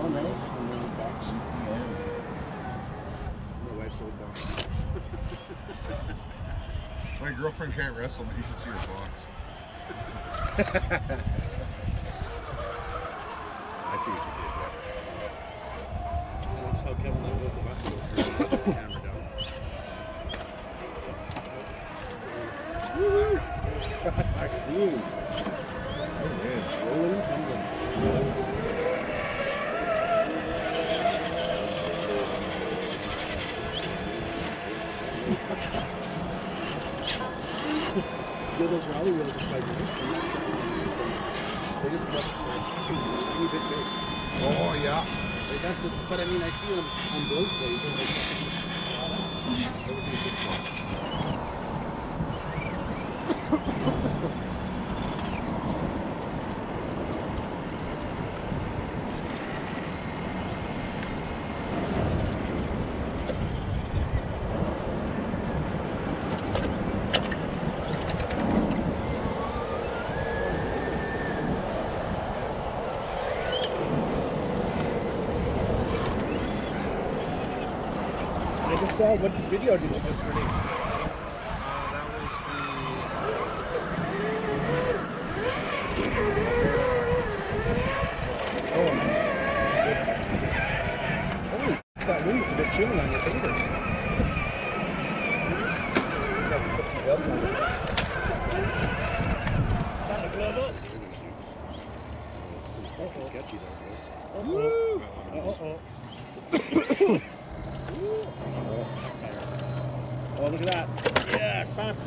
Oh, nice. And little ducks. Yeah. My wife's little ducks. My girlfriend can't wrestle, but you should see her box. I see what you did there. I don't know how Kevin let go of the wrestling camera down. Woo-hoo! That's our scene. Rolling, tumbling. Those rally wheels are quite nice. They're just a bit big. Oh, yeah. Like that's the, but I mean, I see them on those plays. That would be a good What video did you just release? That was the... Oh, that wind is a bit chilly on your fingers. You have to put some gloves on it. Got a glove up. It's pretty sketchy though, guys. Uh-oh. Oh, look at that. Yes! Nice.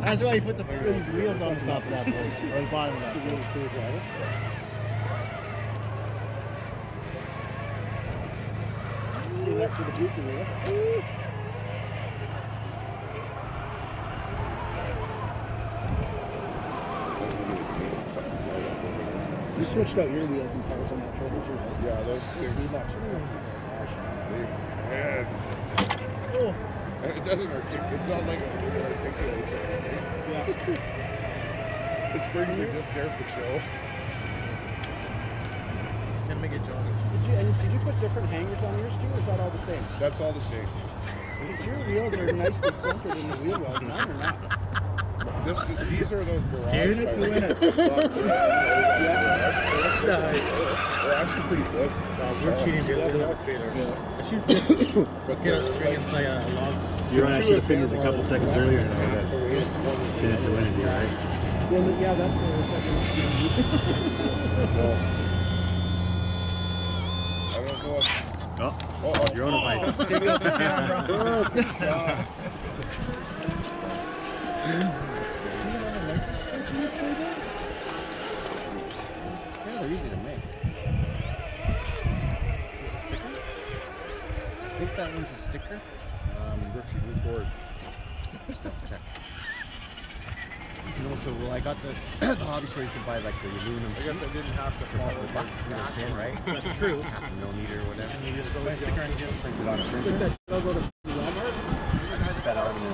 That's why you put the wheels on the top of that boat, or the bottom of that boat. See that through the juice in there. You switched out your wheels and tires on that trailer too, right? Yeah, those are it doesn't hurt. It's not like it articulates anything. Yeah. The springs are just there for show. Can't make it jog. Did you put different hangers on yours too, or is that all the same? That's all the same. Your wheels are nicely centered in the wheel wells, mine are not. These are those barrage tires. They're actually pretty good. We're cheating here. I should get a string and play a log. Your Honor, I should have fingered a couple seconds earlier. Didn't do anything, right? Well, yeah, that's what we're talking about. I don't know if... Oh, your own advice. Take it off the camera. Yeah, they're easy to make. I think that one's a sticker. Brooksy, move forward. Check. You can also, well, I got the hobby store, you can buy like the aluminum. I guess I didn't have to follow the box in, right? That's true. Half a millimeter or whatever. And you just go sticker and just print it on a printer. That logo to Walmart? That out in the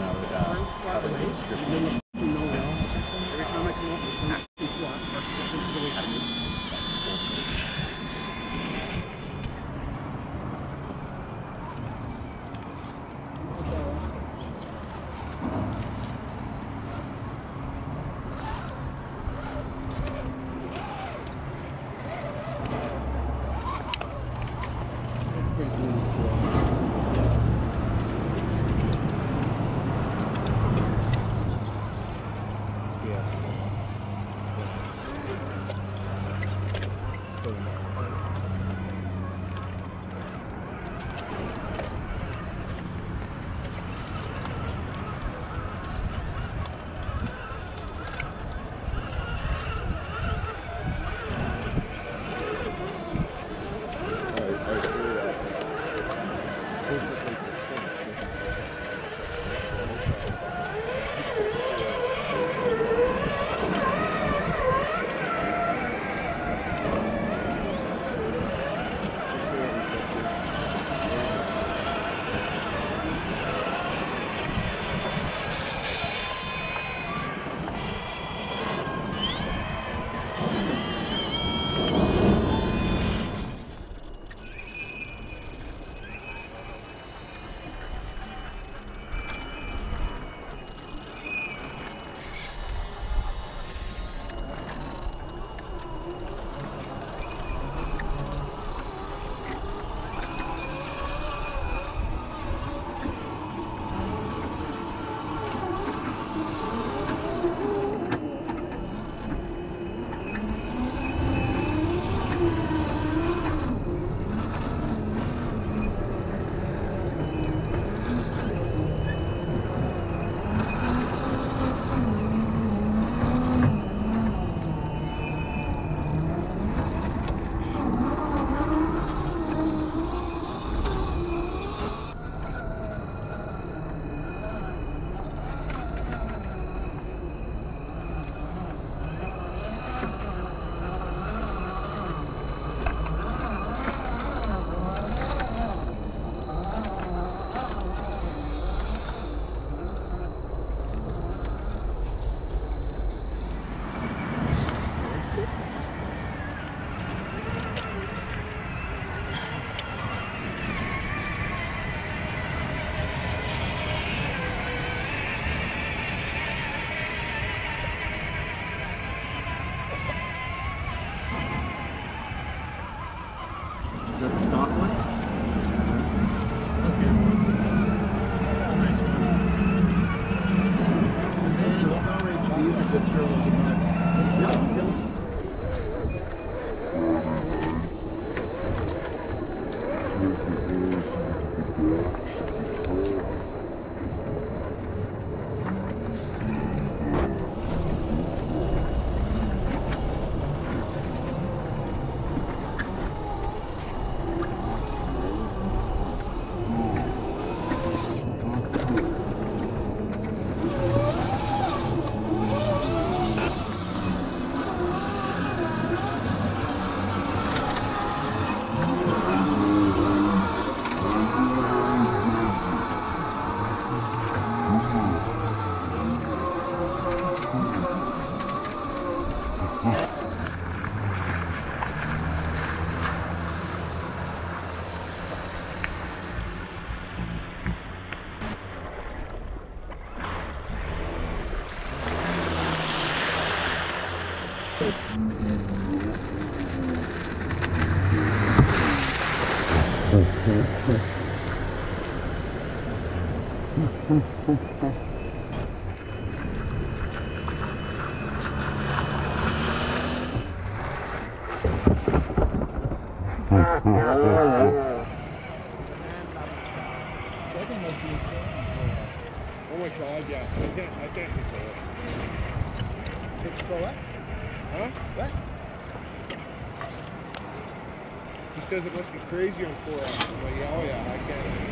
It must be crazy on 4 hours. But yeah, oh yeah, I get it.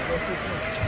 Go through the house.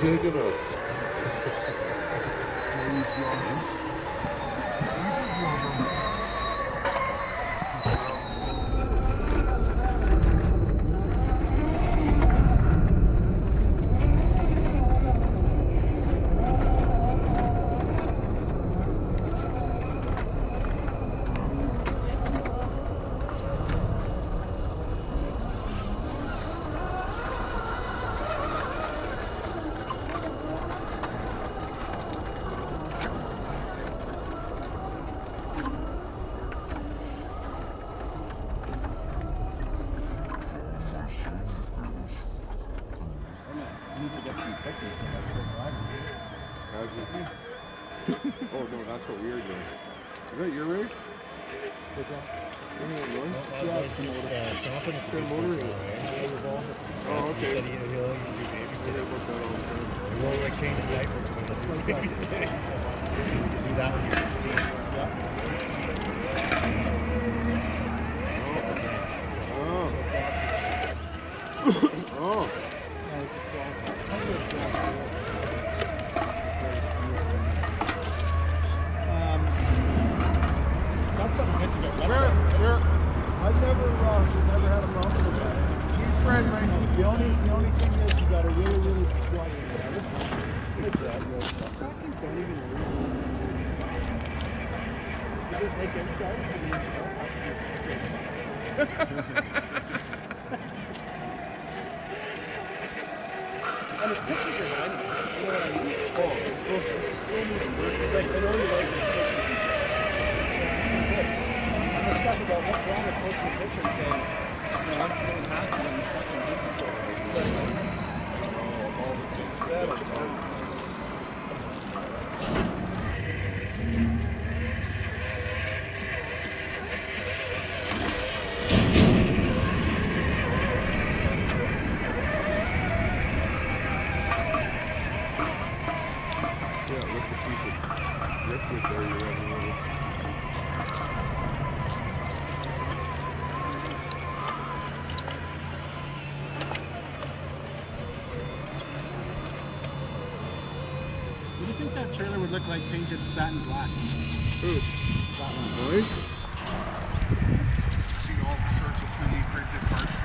Taking us. Look like painted satin black. Ooh. That one. Really? See all sorts of 3D printed parts.